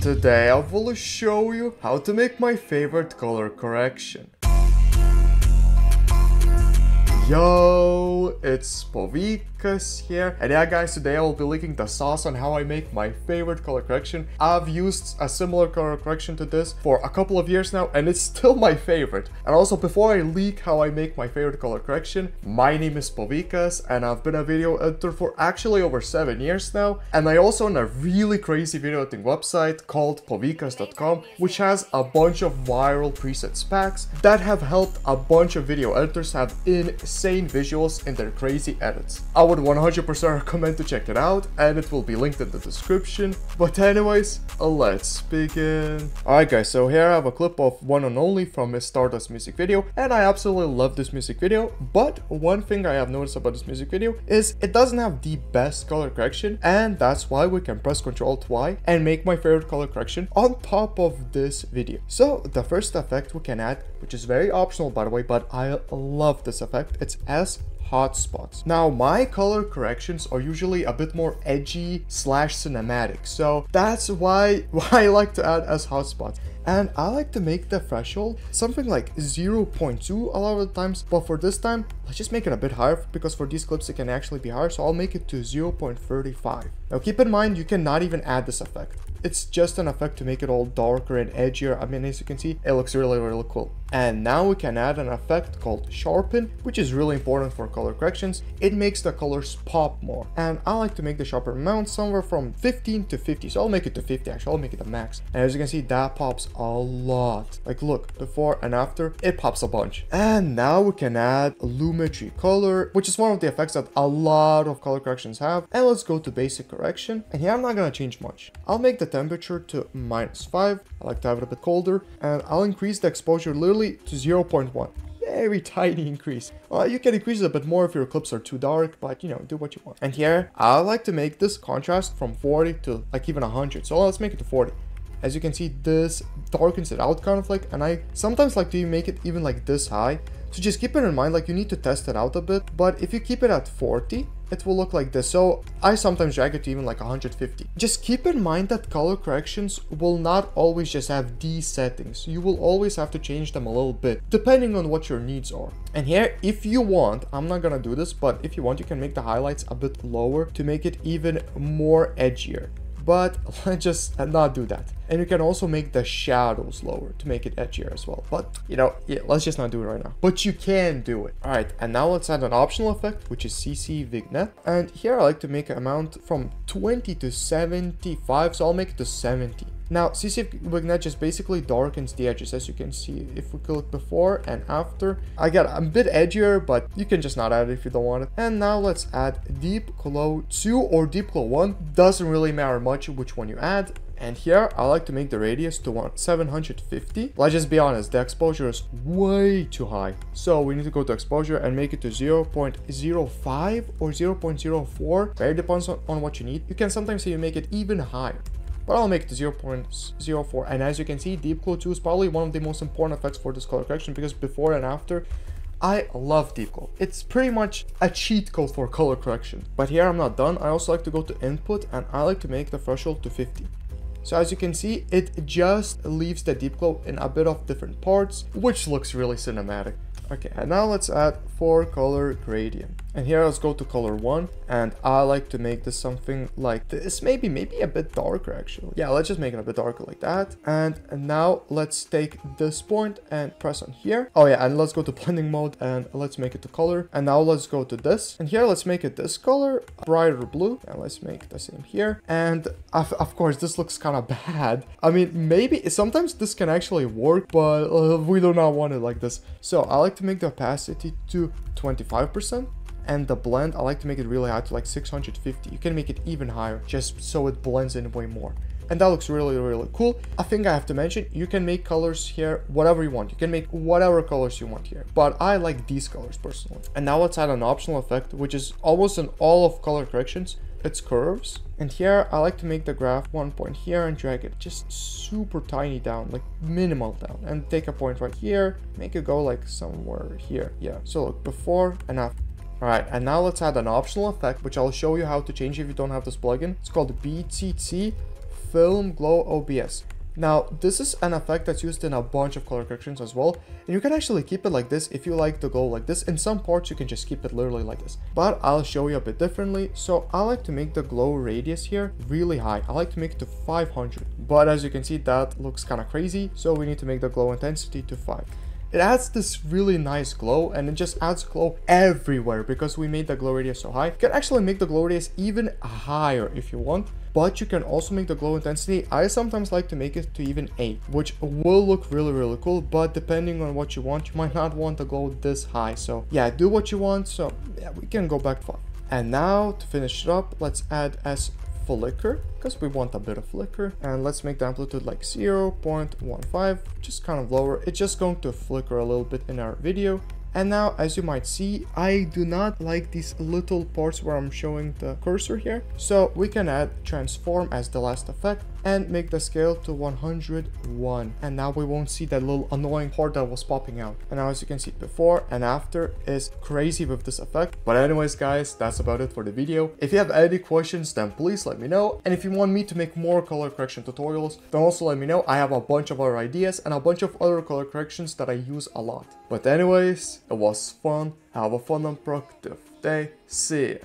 Today I will show you how to make my favorite color correction. Yo, it's Povikas here, and yeah guys, today I will be leaking the sauce on how I make my favorite color correction. I've used a similar color correction to this for a couple of years now, and it's still my favorite. And also, before I leak how I make my favorite color correction, my name is Povikas, and I've been a video editor for actually over 7 years now, and I also own a really crazy video editing website called povikas.com, which has a bunch of viral presets packs that have helped a bunch of video editors have insane visuals in their crazy edits. I would 100% recommend to check it out, and it will be linked in the description. But anyways, let's begin. Alright guys, so here I have a clip of One and Only from his Stardust music video, and I absolutely love this music video, but one thing I have noticed about this music video is it doesn't have the best color correction, and that's why we can press Ctrl+Y and make my favorite color correction on top of this video. So the first effect we can add, which is very optional by the way, but I love this effect, it's hotspots. Now, my color corrections are usually a bit more edgy / cinematic, so that's why I like to add as hotspots. And I like to make the threshold something like 0.2 a lot of the times, but for this time, let's just make it a bit higher, because for these clips it can actually be higher, so I'll make it to 0.35. Now keep in mind, you cannot even add this effect. It's just an effect to make it all darker and edgier. I mean, as you can see, it looks really, really cool. And now we can add an effect called sharpen, which is really important for color corrections. It makes the colors pop more. And I like to make the sharper amount somewhere from 15 to 50. So I'll make it to 50, actually, I'll make it the max. And as you can see, that pops a lot. Like, look, before and after, it pops a bunch. And now we can add lumetri color, which is one of the effects that a lot of color corrections have. And let's go to basic correction. And here I'm not gonna change much. I'll make the temperature to -5. I like to have it a bit colder. And I'll increase the exposure literally to 0.1. Very tiny increase. You can increase it a bit more if your clips are too dark, but you know, do what you want. And here, I like to make this contrast from 40 to like even 100. So let's make it to 40. As you can see, this darkens it out kind of like, and I sometimes like to make it even like this high. So just keep it in mind, like you need to test it out a bit, but if you keep it at 40, it will look like this. So I sometimes drag it to even like 150. Just keep in mind that color corrections will not always just have these settings. You will always have to change them a little bit, depending on what your needs are. And here, if you want, I'm not gonna do this, but if you want, you can make the highlights a bit lower to make it even more edgier. But let's just not do that. And you can also make the shadows lower to make it edgier as well. But, you know, yeah, let's just not do it right now. But you can do it. All right, and now let's add an optional effect, which is CC Vignette. And here I like to make an amount from 20 to 75, so I'll make it to 70. Now, CC Vignette just basically darkens the edges, as you can see. If we click before and after, again, I'm a bit edgier, but you can just not add it if you don't want it. And now let's add Deep Glow 2 or Deep Glow 1. Doesn't really matter much which one you add. And here, I like to make the radius to 750. Let's just be honest, the exposure is way too high. So we need to go to exposure and make it to 0.05 or 0.04. Very depends on what you need. You can sometimes say you make it even higher. But I'll make it to 0.04. And as you can see, Deep Glow 2 is probably one of the most important effects for this color correction, because before and after, I love Deep Glow. It's pretty much a cheat code for color correction. But here I'm not done. I also like to go to input, and I like to make the threshold to 50. So as you can see, it just leaves the Deep Glow in a bit of different parts, which looks really cinematic. Okay, and now let's add 4 color gradient. And here let's go to color 1, and I like to make this something like this, maybe a bit darker actually. Yeah, let's just make it a bit darker like that. And now let's take this point and press on here. Oh yeah, and let's go to blending mode and let's make it to color. And now let's go to this, and here let's make it this color, brighter blue, and let's make the same here. And of course this looks kind of bad. I mean, maybe sometimes this can actually work, but we do not want it like this. So I like to make the opacity to 25%, and the blend, I like to make it really high to like 650. You can make it even higher just so it blends in way more. And that looks really, really cool. I think I have to mention, you can make colors here whatever you want. You can make whatever colors you want here, but I like these colors personally. And now let's add an optional effect, which is almost in all of color corrections. It's curves. And here I like to make the graph 1 point here and drag it just super tiny down, like minimal down, and take a point right here, make it go like somewhere here. Yeah, so look, before and after. All right, and now let's add an optional effect, which I'll show you how to change if you don't have this plugin. It's called BTT Film Glow OBS. Now, this is an effect that's used in a bunch of color corrections as well, and you can actually keep it like this if you like to go like this. In some parts, you can just keep it literally like this, but I'll show you a bit differently. So I like to make the glow radius here really high. I like to make it to 500, but as you can see, that looks kind of crazy. So we need to make the glow intensity to 5. It adds this really nice glow, and it just adds glow everywhere because we made the glow radius so high. You can actually make the glow radius even higher if you want, but you can also make the glow intensity. I sometimes like to make it to even 8, which will look really, really cool, but depending on what you want, you might not want the glow this high. So yeah, do what you want. So yeah, we can go back far. And now to finish it up, let's add S flicker because we want a bit of flicker, and let's make the amplitude like 0.15, just kind of lower. It's just going to flicker a little bit in our video. And now, as you might see, I do not like these little parts where I'm showing the cursor here. So we can add transform as the last effect and make the scale to 101. And now we won't see that little annoying part that was popping out. And now, as you can see, before and after is crazy with this effect. But anyways, guys, that's about it for the video. If you have any questions, then please let me know. And if you want me to make more color correction tutorials, then also let me know. I have a bunch of other ideas and a bunch of other color corrections that I use a lot. But anyways, it was fun. Have a fun and productive day. See ya.